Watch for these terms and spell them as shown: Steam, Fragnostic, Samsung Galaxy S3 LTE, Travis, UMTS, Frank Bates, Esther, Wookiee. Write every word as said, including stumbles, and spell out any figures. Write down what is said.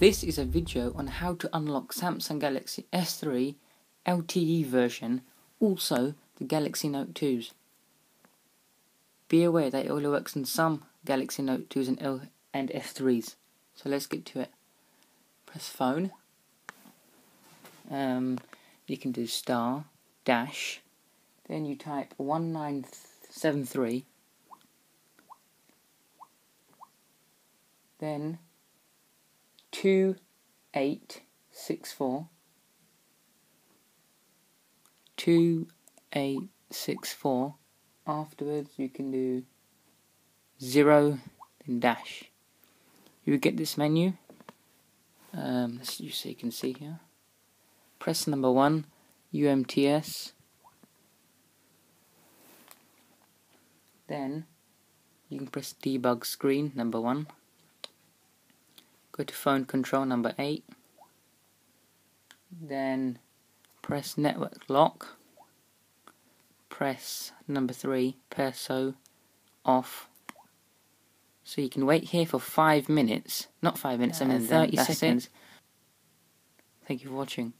This is a video on how to unlock Samsung Galaxy S three L T E version, also the Galaxy Note twos. Be aware that it only works in some Galaxy Note twos and, L and S threes. So let's get to it. Press phone. Um, you can do star, dash, then you type one nine seven three, then two eight six four two eight six four. Afterwards you can do zero then dash. You would get this menu. Um this you so you can see here. Press number one, U M T S. Then you can press debug screen number one. Go to phone control number eight, then press network lock, press number three, perso off. So you can wait here for five minutes, not five minutes, I mean thirty seconds. Thank you for watching.